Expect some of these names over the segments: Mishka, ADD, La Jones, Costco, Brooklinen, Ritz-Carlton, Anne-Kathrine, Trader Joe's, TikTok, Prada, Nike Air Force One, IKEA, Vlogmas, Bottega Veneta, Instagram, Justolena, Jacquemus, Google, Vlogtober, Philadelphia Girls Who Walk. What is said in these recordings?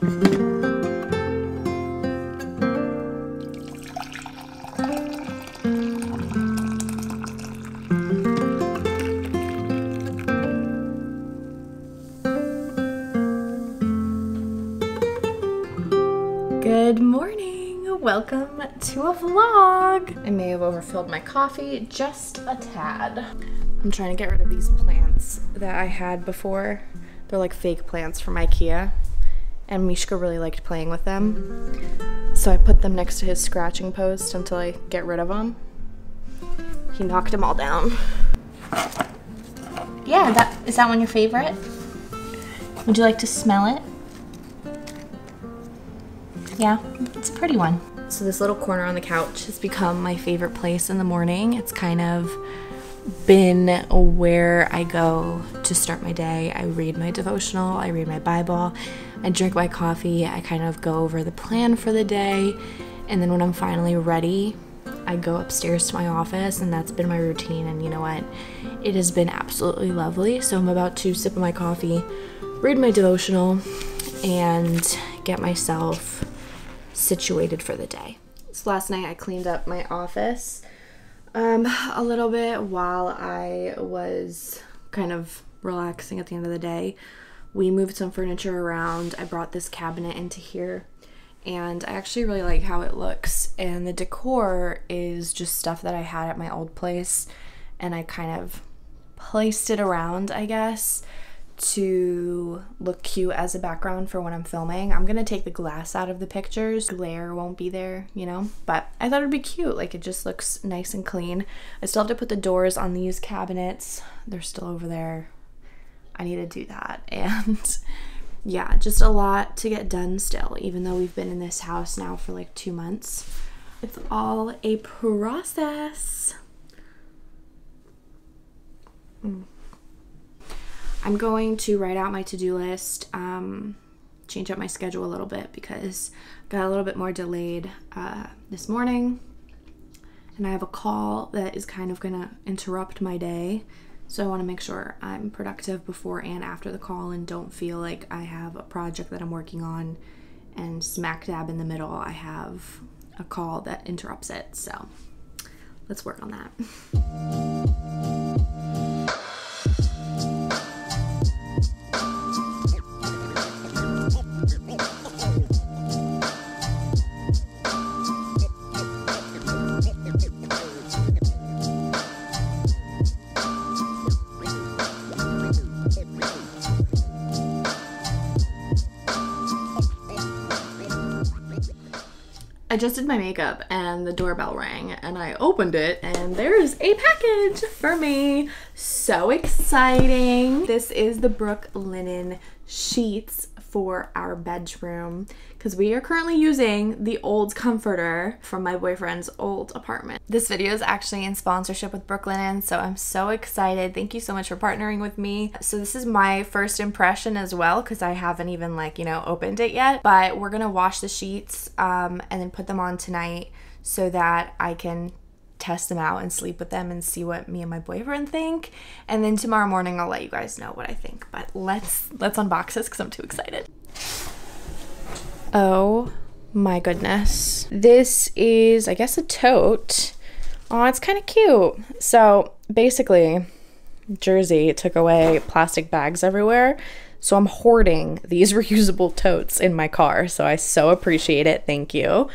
Good morning! Welcome to a vlog! I may have overfilled my coffee just a tad. I'm trying to get rid of these plants that I had before. They're like fake plants from IKEA, and Mishka really liked playing with them. So I put them next to his scratching post until I get rid of them. He knocked them all down. Yeah, is that one your favorite? Would you like to smell it? Yeah, it's a pretty one. So this little corner on the couch has become my favorite place in the morning. It's kind of been where I go to start my day. I read my devotional, I read my Bible, I drink my coffee, I kind of go over the plan for the day, and then when I'm finally ready, I go upstairs to my office, and that's been my routine, and you know what? It has been absolutely lovely. So I'm about to sip my coffee, read my devotional, and get myself situated for the day. So last night I cleaned up my office a little bit while I was kind of relaxing at the end of the day. We moved some furniture around. I brought this cabinet into here, and I actually really like how it looks, and the decor is just stuff that I had at my old place, and I kind of placed it around, I guess, to look cute as a background for when I'm filming. I'm gonna take the glass out of the pictures. Glare won't be there, you know, but I thought it'd be cute. Like, it just looks nice and clean. I still have to put the doors on these cabinets. They're still over there. I need to do that. And yeah, just a lot to get done still, even though we've been in this house now for like 2 months. It's all a process. I'm going to write out my to-do list, change up my schedule a little bit because I got a little bit more delayed this morning, and I have a call that is kind of gonna interrupt my day, so I want to make sure I'm productive before and after the call and don't feel like I have a project that I'm working on and smack dab in the middle I have a call that interrupts it. So let's work on that. I just did my makeup and the doorbell rang and I opened it and there's a package for me. So exciting. This is the Brooklinen sheets for our bedroom because we are currently using the old comforter from my boyfriend's old apartment. This video is actually in sponsorship with Brooklinen, so I'm so excited. Thank you so much for partnering with me. So this is my first impression as well because I haven't even, like, you know, opened it yet, but we're gonna wash the sheets and then put them on tonight so that I can test them out and sleep with them and see what me and my boyfriend think, and then tomorrow morning I'll let you guys know what I think. But let's unbox this because I'm too excited. Oh my goodness, this is, I guess, a tote. Oh, it's kind of cute. So basically Jersey took away plastic bags everywhere, so I'm hoarding these reusable totes in my car, so I so appreciate it. Thank you.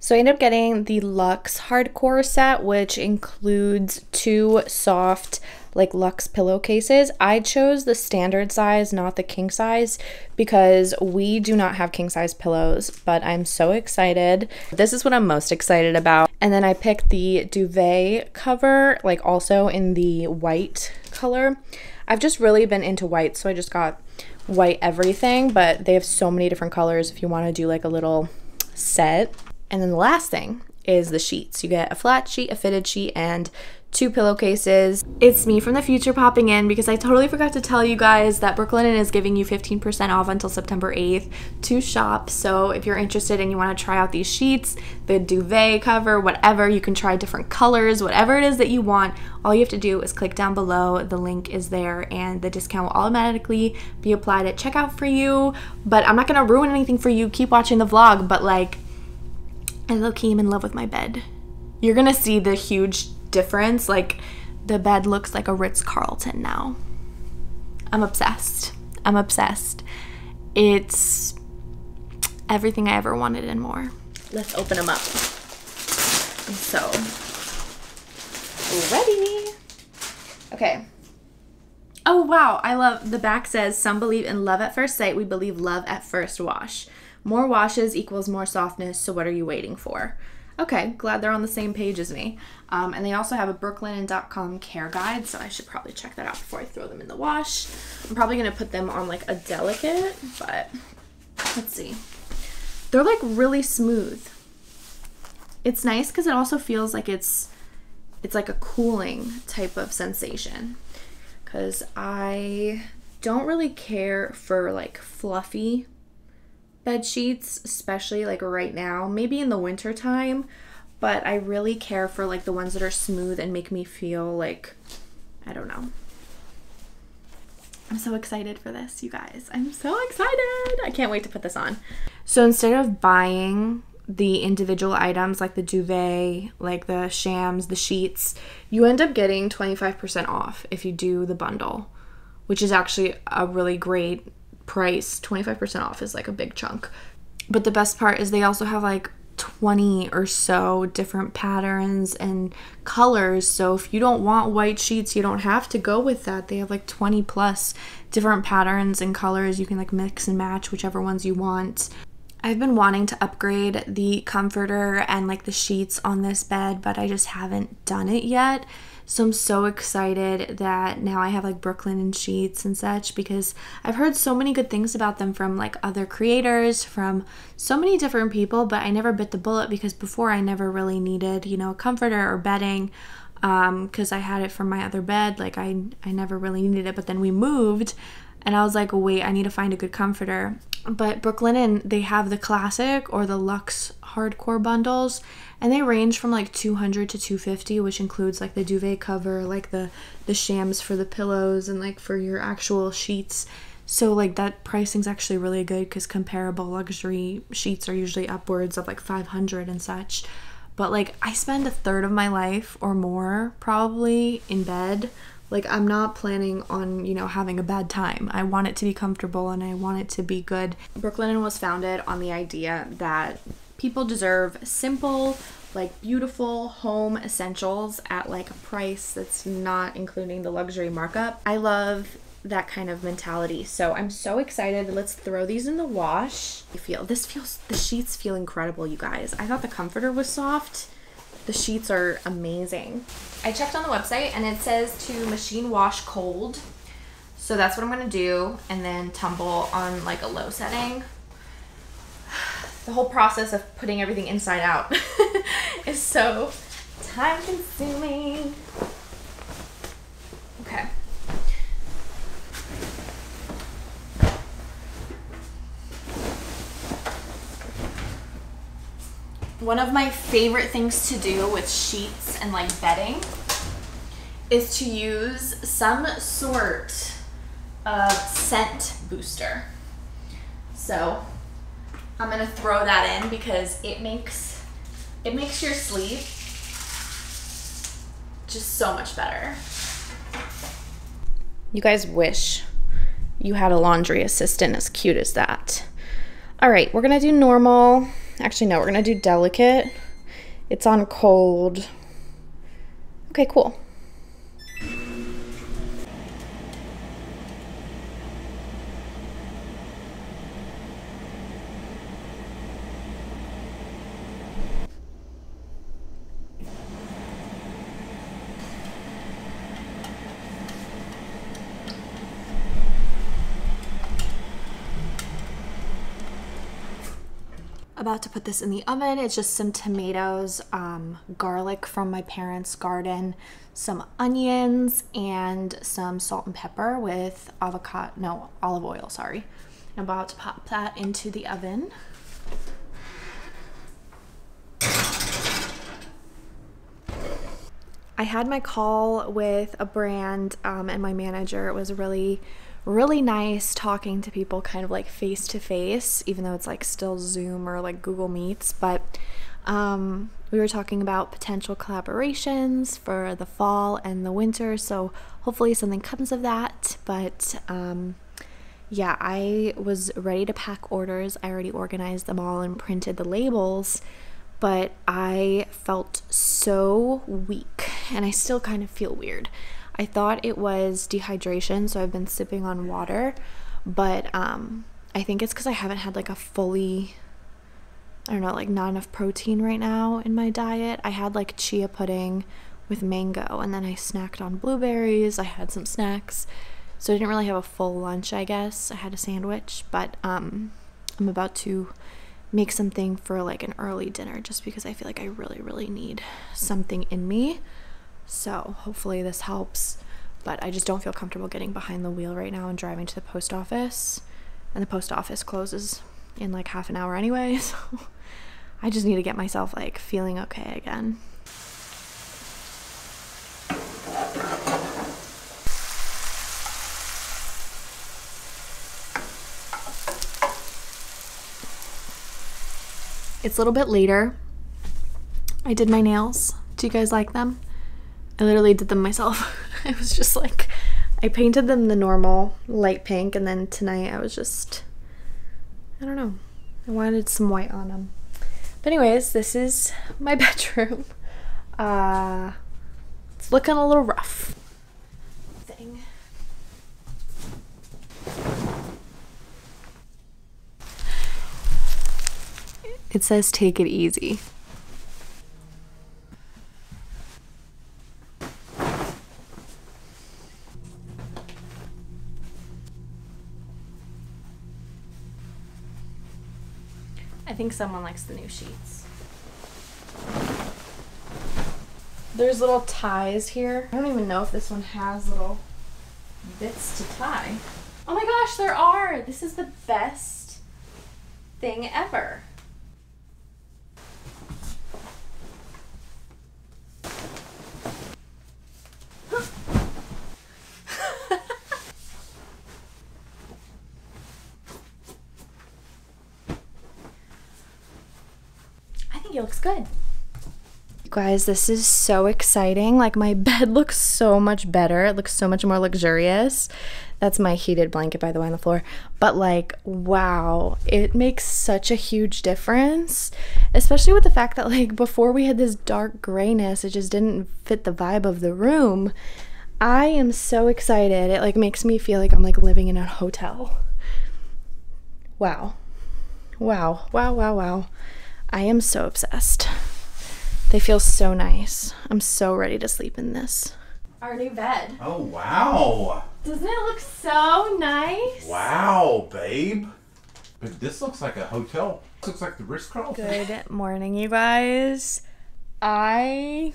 So I ended up getting the Luxe Hardcore set, which includes 2 soft, like, luxe pillowcases. I chose the standard size, not the king size, because we do not have king size pillows, but I'm so excited. This is what I'm most excited about. And then I picked the duvet cover, like, also in the white color. I've just really been into white, so I just got white everything, but they have so many different colors if you want to do like a little set. And then the last thing is the sheets. You get a flat sheet, a fitted sheet, and two pillowcases. It's me from the future popping in because I totally forgot to tell you guys that Brooklinen is giving you 15% off until September 8th to shop. So if you're interested and you want to try out these sheets, the duvet cover, whatever, you can try different colors, whatever it is that you want. All you have to do is click down below. The link is there and the discount will automatically be applied at checkout for you. But I'm not going to ruin anything for you. Keep watching the vlog. But like, I low-key am in love with my bed. You're going to see the huge difference. Like, the bed looks like a Ritz-Carlton now. I'm obsessed. I'm obsessed. It's everything I ever wanted and more. Let's open them up. I'm so ready. Okay. Oh, wow. I love, the back says, some believe in love at first sight. We believe love at first wash. More washes equals more softness, so what are you waiting for? Okay, glad they're on the same page as me. And they also have a brooklinen.com care guide, so I should probably check that out before I throw them in the wash. I'm probably going to put them on, like, a delicate, but let's see. They're, like, really smooth. It's nice because it also feels like it's like a cooling type of sensation because I don't really care for, like, fluffy bed sheets, especially like right now, maybe in the winter time, but I really care for like the ones that are smooth and make me feel like, I don't know. I'm so excited for this, you guys. I'm so excited. I can't wait to put this on. So instead of buying the individual items like the duvet, like the shams, the sheets, you end up getting 25% off if you do the bundle, which is actually a really great price. 25% off is like a big chunk. But the best part is they also have like 20 or so different patterns and colors. So if you don't want white sheets, you don't have to go with that. They have like 20 plus different patterns and colors. You can like mix and match whichever ones you want. I've been wanting to upgrade the comforter and like the sheets on this bed, but I just haven't done it yet. So I'm so excited that now I have like Brooklinen sheets and such because I've heard so many good things about them from like other creators, from so many different people, but I never bit the bullet because before I never really needed, you know, a comforter or bedding because I had it from my other bed. Like I never really needed it, but then we moved and I was like, wait, I need to find a good comforter. But Brooklinen, they have the classic or the luxe hardcore bundles, and they range from like $200 to $250, which includes like the duvet cover, like the shams for the pillows and like for your actual sheets. So like that pricing's actually really good because comparable luxury sheets are usually upwards of like $500 and such. But like I spend a third of my life or more probably in bed. Like, I'm not planning on, you know, having a bad time. I want it to be comfortable and I want it to be good. Brooklinen was founded on the idea that people deserve simple, like, beautiful home essentials at, like, a price that's not including the luxury markup. I love that kind of mentality. So I'm so excited. Let's throw these in the wash. The sheets feel incredible, you guys. I thought the comforter was soft. The sheets are amazing. I checked on the website and it says to machine wash cold. So that's what I'm gonna do and then tumble on like a low setting. The whole process of putting everything inside out is so time consuming. Okay. One of my favorite things to do with sheets and like bedding is to use some sort of scent booster. So I'm gonna throw that in because it makes your sleep just so much better. You guys wish you had a laundry assistant as cute as that. All right, we're gonna do normal. Actually, no, we're going to do delicate. It's on cold. Okay, cool. About to put this in the oven. It's just some tomatoes, garlic from my parents' garden, some onions, and some salt and pepper with olive oil, sorry. I'm about to pop that into the oven. I had my call with a brand and my manager. It was really nice talking to people kind of like face to face, even though it's like still Zoom or like Google Meets, but we were talking about potential collaborations for the fall and the winter, so hopefully something comes of that. But yeah, I was ready to pack orders. I already organized them all and printed the labels, but I felt so weak, and I still kind of feel weird. I thought it was dehydration, so I've been sipping on water, but I think it's because I haven't had like a fully, I don't know, like not enough protein right now in my diet. I had like chia pudding with mango, and then I snacked on blueberries. I had some snacks, so I didn't really have a full lunch, I guess. I had a sandwich, but I'm about to make something for like an early dinner just because I feel like I really need something in me. So hopefully this helps, but I just don't feel comfortable getting behind the wheel right now and driving to the post office, and the post office closes in like half an hour anyway, so I just need to get myself like feeling okay again. It's a little bit later. I did my nails. Do you guys like them? I literally did them myself. I was just like, I painted them the normal light pink, and then tonight I was just, I don't know, I wanted some white on them. But anyways, this is my bedroom. It's looking a little rough. It says take it easy. I think someone likes the new sheets. There's little ties here. I don't even know if this one has little bits to tie. Oh my gosh, there are! This is the best thing ever. It looks good. You guys, this is so exciting. Like, my bed looks so much better. It looks so much more luxurious. That's my heated blanket, by the way, on the floor. But like, wow, it makes such a huge difference, especially with the fact that like before we had this dark grayness, it just didn't fit the vibe of the room. I am so excited. It like makes me feel like I'm like living in a hotel. Wow. Wow, wow, wow, wow. I am so obsessed. They feel so nice. I'm so ready to sleep in this. Our new bed. Oh, wow. Doesn't it look so nice? Wow, babe. But this looks like a hotel. This looks like the Ritz-Carlton. Good morning, you guys. I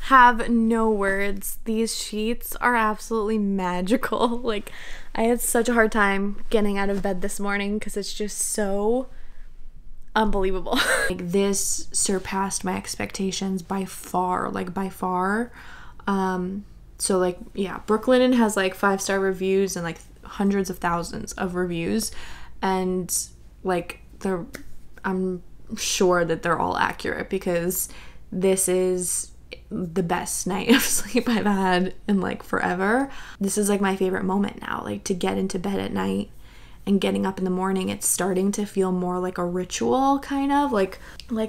have no words. These sheets are absolutely magical. Like, I had such a hard time getting out of bed this morning because it's just so unbelievable. Like, this surpassed my expectations by far, like by far. So like, yeah, Brooklinen has like 5-star reviews and like hundreds of thousands of reviews, and like I'm sure that they're all accurate because this is the best night of sleep I've had in like forever. This is like my favorite moment now, like to get into bed at night and getting up in the morning. It's starting to feel more like a ritual, kind of like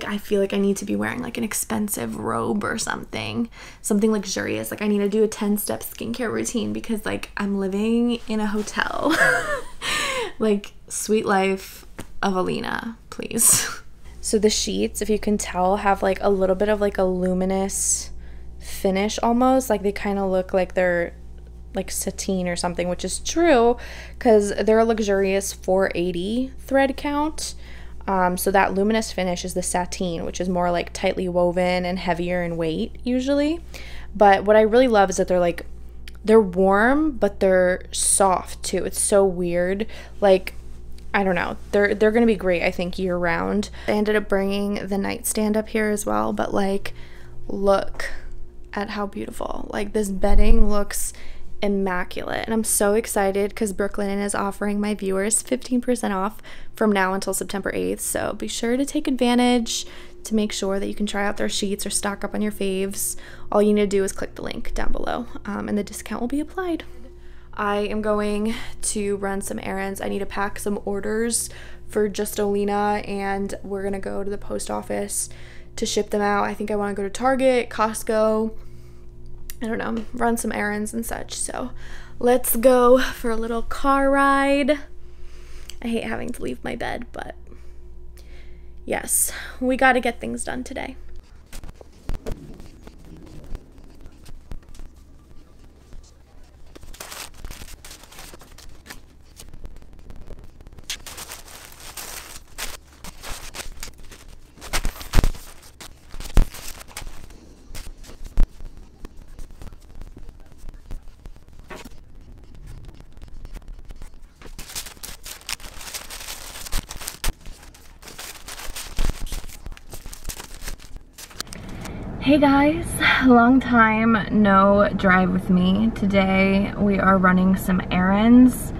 I feel like I need to be wearing like an expensive robe or something luxurious. Like, I need to do a 10-step skincare routine because like I'm living in a hotel. Like, sweet life of Alina, please. So the sheets, if you can tell, have like a little bit of like a luminous finish almost. Like, they kind of look like they're like sateen or something, which is true because they're a luxurious 480 thread count. So that luminous finish is the sateen, which is more like tightly woven and heavier in weight usually. But what I really love is that they're warm, but they're soft too. It's so weird. Like, I don't know. They're gonna be great, I think, year round. I ended up bringing the nightstand up here as well, but like, look at how beautiful. Like, this bedding looks immaculate, and I'm so excited because Brooklinen is offering my viewers 15% off from now until September 8th, so be sure to take advantage to make sure that you can try out their sheets or stock up on your faves. All you need to do is click the link down below, and the discount will be applied. I am going to run some errands. I need to pack some orders for Justolena, and we're gonna go to the post office to ship them out. I think I want to go to Target, Costco, I don't know, run some errands and such. So let's go for a little car ride. I hate having to leave my bed, but yes, we got to get things done today. Hey guys, long time no drive with me. Today we are running some errands.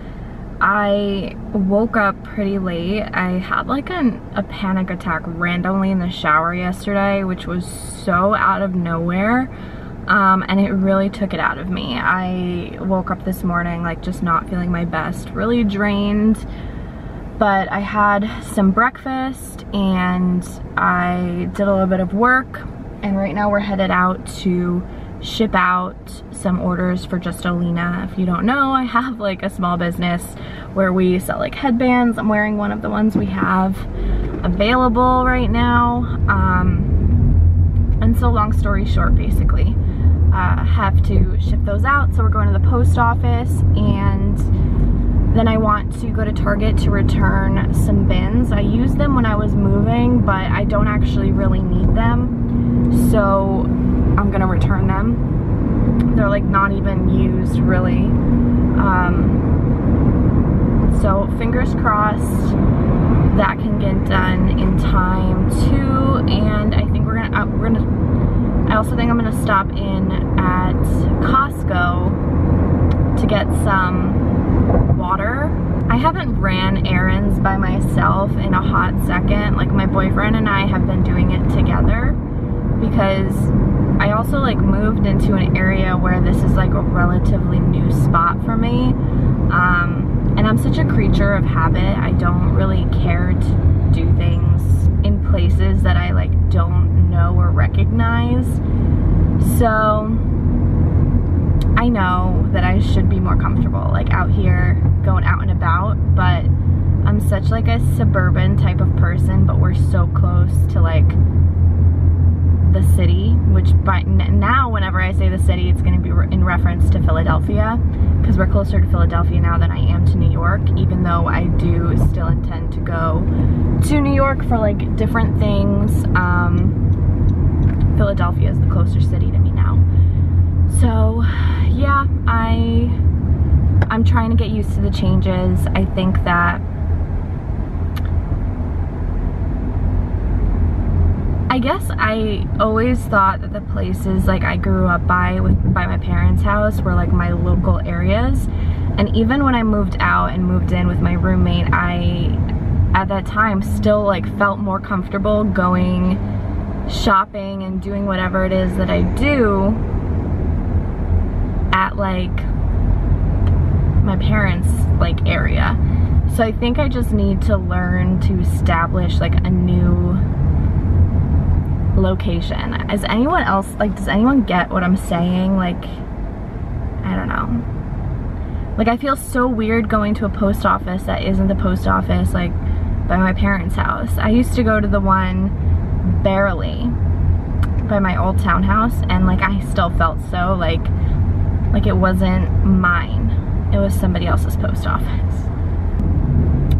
I woke up pretty late. I had like a panic attack randomly in the shower yesterday, which was so out of nowhere, and it really took it out of me. I woke up this morning like just not feeling my best, really drained. But I had some breakfast and I did a little bit of work. And right now we're headed out to ship out some orders for Justolena. If you don't know, I have like a small business where we sell like headbands. I'm wearing one of the ones we have available right now. And so long story short, basically, have to ship those out. So we're going to the post office, and then I want to go to Target to return some bins. I used them when I was moving, but I don't actually really need them. So I'm gonna return them. They're like not even used really. So fingers crossed that can get done in time too. And I think I also think I'm gonna stop in at Costco to get some water. I haven't ran errands by myself in a hot second. Like, my boyfriend and I have been doing it together, because I also like moved into an area where this is like a relatively new spot for me, and I'm such a creature of habit. I don't really care to do things in places that I like don't know or recognize. So I know that I should be more comfortable like out here going out and about, but I'm such like a suburban type of person, but we're so close to like the city, which by now whenever I say the city, it's going to be in reference to Philadelphia, because we're closer to Philadelphia now than I am to New York, even though I do still intend to go to New York for like different things. Philadelphia is the closer city to me now. So yeah, I'm trying to get used to the changes. I think that I guess I always thought that the places like I grew up by my parents' house were like my local areas. And even when I moved out and moved in with my roommate, I at that time still like felt more comfortable going shopping and doing whatever it is that I do at like my parents' like area. So I think I just need to learn to establish like a new location. Is anyone else like, does anyone get what I'm saying? Like, I don't know. Like, I feel so weird going to a post office that isn't the post office like by my parents' house. I used to go to the one barely by my old townhouse, and like I still felt so like it wasn't mine. It was somebody else's post office.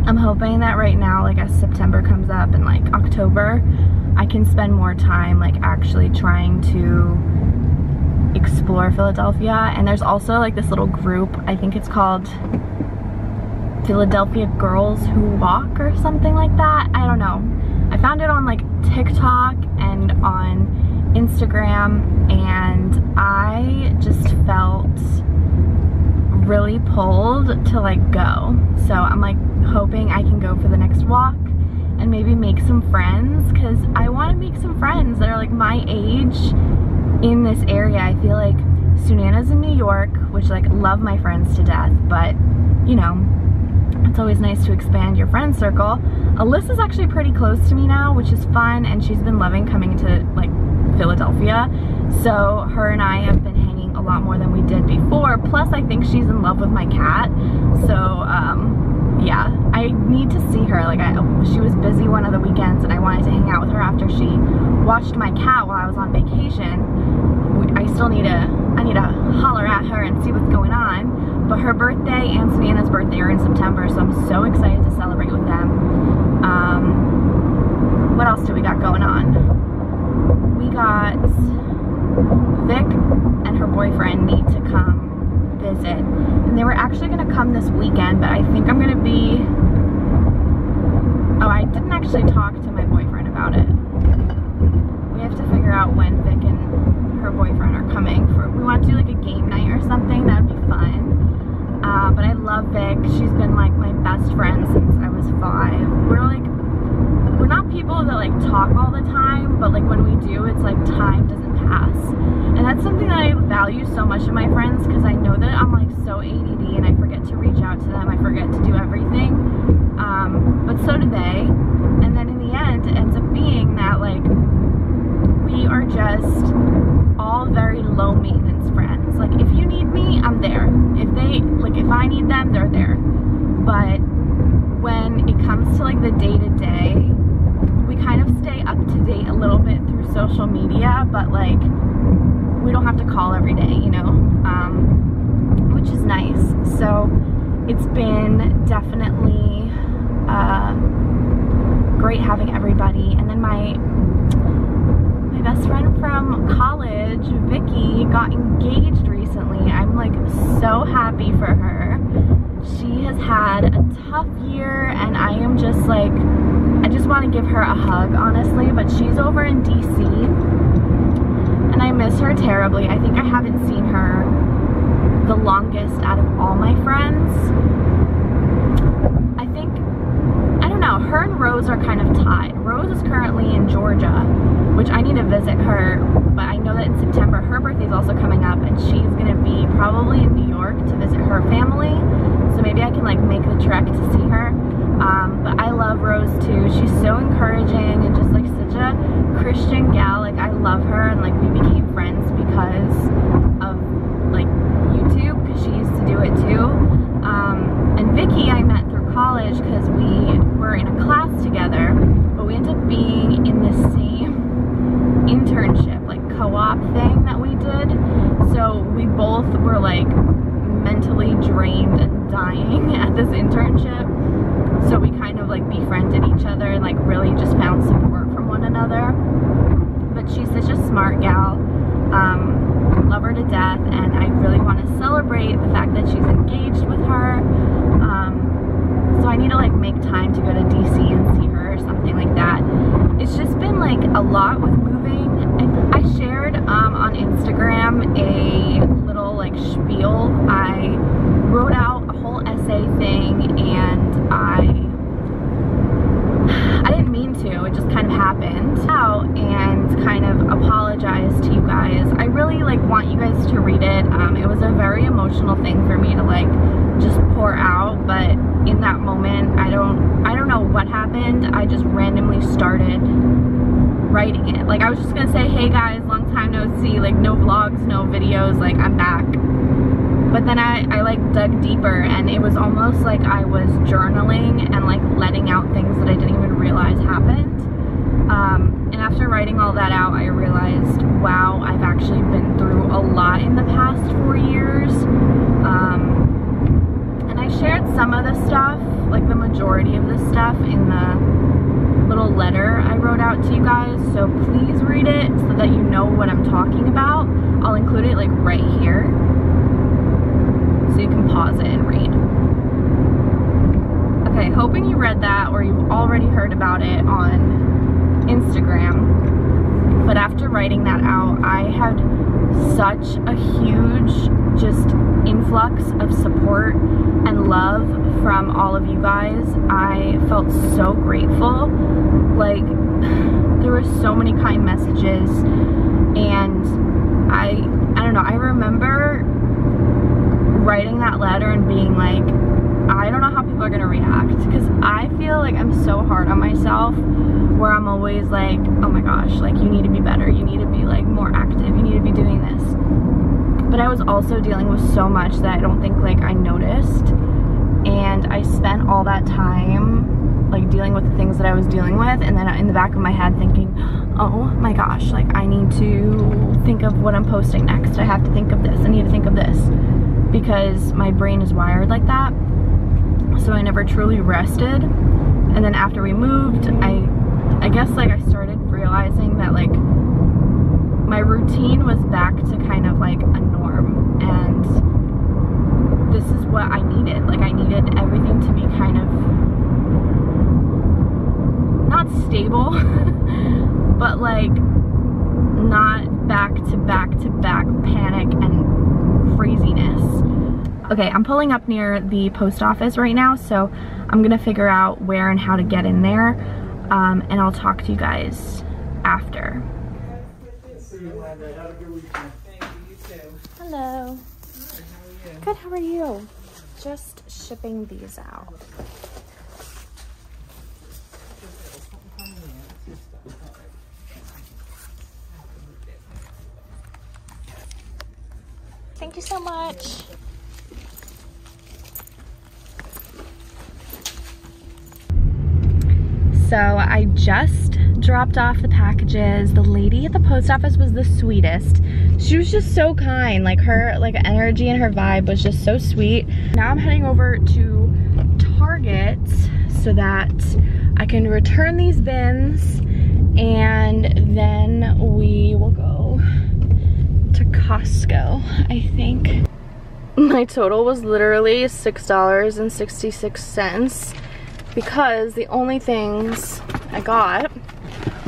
I'm hoping that right now, like as September comes up and like October, I can spend more time like actually trying to explore Philadelphia. And there's also like this little group, I think it's called Philadelphia Girls Who Walk or something like that. I don't know. I found it on like TikTok and on Instagram, and I just felt really pulled to like go. So I'm like hoping I can go for the next walk and maybe make some friends, because I want to make some friends that are like my age in this area. I feel like Sunana's in New York, which like love my friends to death, but you know, it's always nice to expand your friend circle. Alyssa's actually pretty close to me now, which is fun, and she's been loving coming to like Philadelphia, so her and I have been hanging a lot more than we did before. Plus I think she's in love with my cat, so yeah, I need to see her. Like she was busy one of the weekends and I wanted to hang out with her after she watched my cat while I was on vacation. I still need to holler at her and see what's going on, but her birthday and Savannah's birthday are in September, so I'm so excited to celebrate with them. What else do we got going on? We got Vic and her boyfriend need to come visit, and they were actually going to come this weekend, but I think I'm going to be, oh, I didn't actually talk to my boyfriend about it. We have to figure out when Vic and her boyfriend are coming. We want to do like a game night or something. That would be fun. But I love Vic. She's been like my best friend since I was 5. We're not people that like talk all the time, but like when we do, it's like time doesn't pass. And that's something that I value so much in my friends, because I know that I'm like so ADD and I forget to reach out to them, I forget to do everything, but so do they. And then in the end, it ends up being that like we are just all very low maintenance friends. Like if you need me, I'm there. If I need them, they're there. But when it comes to like the day-to-day, we kind of stay up to date a little bit through social media, but like we don't have to call every day, you know, which is nice. So it's been definitely great having everybody. And then my best friend from college, Vicky, got engaged recently. I'm like so happy for her. She has had a tough year, and I am just like, I just want to give her a hug, honestly, but she's over in DC and I miss her terribly. I think I haven't seen her the longest out of all my friends. I think, I don't know, her and Rose are kind of tied. Rose is currently in Georgia, which I need to visit her, but I know that in September her birthday's also coming up and she's going to be probably in New York to visit her family, so maybe I can like make the trek to see her. But I love Rose too. She's so encouraging and just like such a Christian gal. Like I love her, and like we became friends because of like YouTube, because she used to do it too. And Vicky I met through college because we were in a class together, but we ended up being in the same internship, like co-op thing that we did. So we both were like mentally drained and dying at this internship. So we kind of like befriended each other and like really just found support from one another. But she's such a smart gal. Love her to death, and I really want to celebrate the fact that she's engaged with her. So I need to like make time to go to DC and see her or something like that. It's just been like a lot with moving. I shared on Instagram a little like spiel. I wrote out a whole essay thing, and I didn't mean to, it just kind of happened out, and kind of apologized to you guys. I really like want you guys to read it. It was a very emotional thing for me to like just pour out, but in that moment I don't know what happened. I just randomly started writing it. Like I was just gonna say, hey guys, long time no see, like no vlogs, no videos, like I'm back. But then I like dug deeper, and it was almost like I was journaling and like letting out things that I didn't even realize happened. And after writing all that out, I realized, wow, I've actually been through a lot in the past 4 years. And I shared some of the stuff, like the majority of the stuff, in the little letter I wrote out to you guys, so please read it so that you know what I'm talking about. I'll include it like right here so you can pause it and read. Okay, hoping you read that or you've already heard about it on Instagram, but after writing that out, I had such a huge just influx of support and love from all of you guys. I felt so grateful. Like, there were so many kind messages, and I don't know, I remember writing that letter and being like, I don't know how people are gonna react, because I feel like I'm so hard on myself, where I'm always like, oh my gosh, like, you need to be better, you need to be like more active, you need to be doing this. But I was also dealing with so much that I don't think like I noticed, and I spent all that time like dealing with the things that I was dealing with, and then in the back of my head thinking, oh my gosh, like, I need to think of what I'm posting next, I have to think of this, I need to think of this, because my brain is wired like that. So I never truly rested. And then after we moved, I guess like I started realizing that like my routine was back to kind of like a norm, and this is what I needed. Like, I needed everything to be kind of not stable but like not back-to-back panic and craziness. Okay, I'm pulling up near the post office right now, so I'm gonna figure out where and how to get in there, and I'll talk to you guys after. Hello. Good, how are you? Just shipping these out. Thank you so much. So I just dropped off the packages. The lady at the post office was the sweetest. She was just so kind. Like, her like energy and her vibe was just so sweet. Now I'm heading over to Target so that I can return these bins, and then we will go to Costco, I think. My total was literally $6.66. Because the only things I got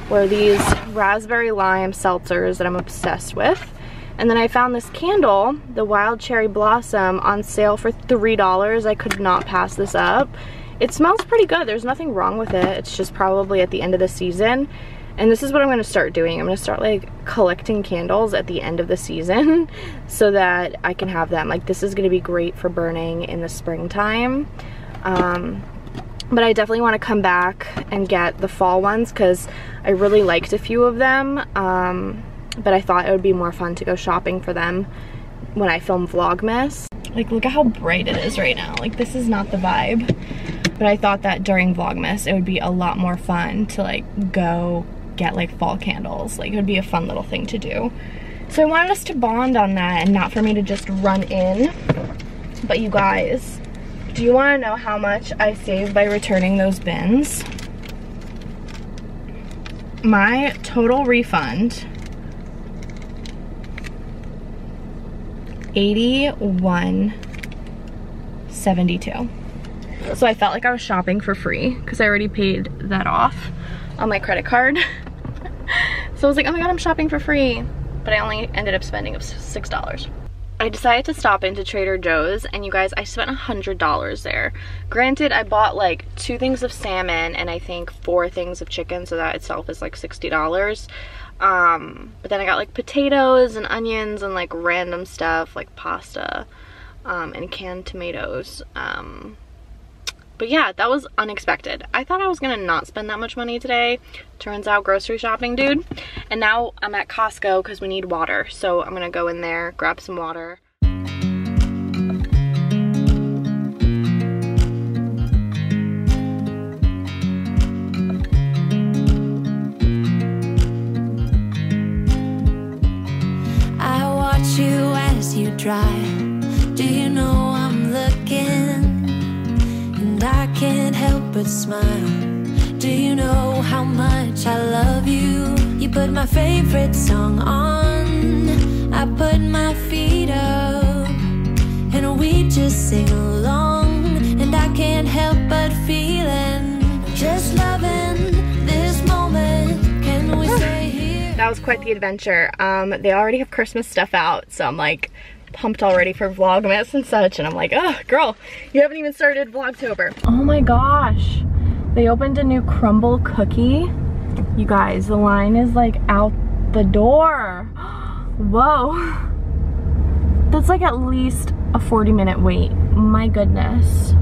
were these raspberry lime seltzers that I'm obsessed with. And then I found this candle, the Wild Cherry Blossom, on sale for $3. I could not pass this up. It smells pretty good. There's nothing wrong with it. It's just probably at the end of the season. And this is what I'm gonna start doing. I'm gonna start like collecting candles at the end of the season so that I can have them. Like, this is gonna be great for burning in the springtime. But I definitely want to come back and get the fall ones, because I really liked a few of them, but I thought it would be more fun to go shopping for them when I film Vlogmas. Like, look at how bright it is right now. Like, this is not the vibe, but I thought that during Vlogmas it would be a lot more fun to like go get like fall candles. Like, it would be a fun little thing to do. So I wanted us to bond on that and not for me to just run in. But you guys, do you want to know how much I saved by returning those bins? My total refund, $81.72. So I felt like I was shopping for free because I already paid that off on my credit card. So I was like, oh my god, I'm shopping for free. But I only ended up spending $6. I decided to stop into Trader Joe's, and you guys, I spent $100 there. Granted, I bought like 2 things of salmon and I think 4 things of chicken, so that itself is like $60. But then I got like potatoes and onions and like random stuff like pasta and canned tomatoes. But yeah, that was unexpected. I thought I was gonna not spend that much money today. Turns out grocery shopping, dude. And now I'm at Costco because we need water. So I'm gonna go in there, grab some water. I watch you as you drive. Do you know I'm looking? stupid smile. Do you know how much I love you? You put my favorite song on, I put my feet up, and we just sing along. And I can't help but feeling, just loving this moment. Can we stay here? That was quite the adventure. They already have Christmas stuff out, so I'm like pumped already for Vlogmas and such, and I'm like, oh girl, you haven't even started Vlogtober. Oh my gosh, they opened a new crumble cookie. You guys, the line is like out the door. Whoa, that's like at least a 40-minute wait. My goodness.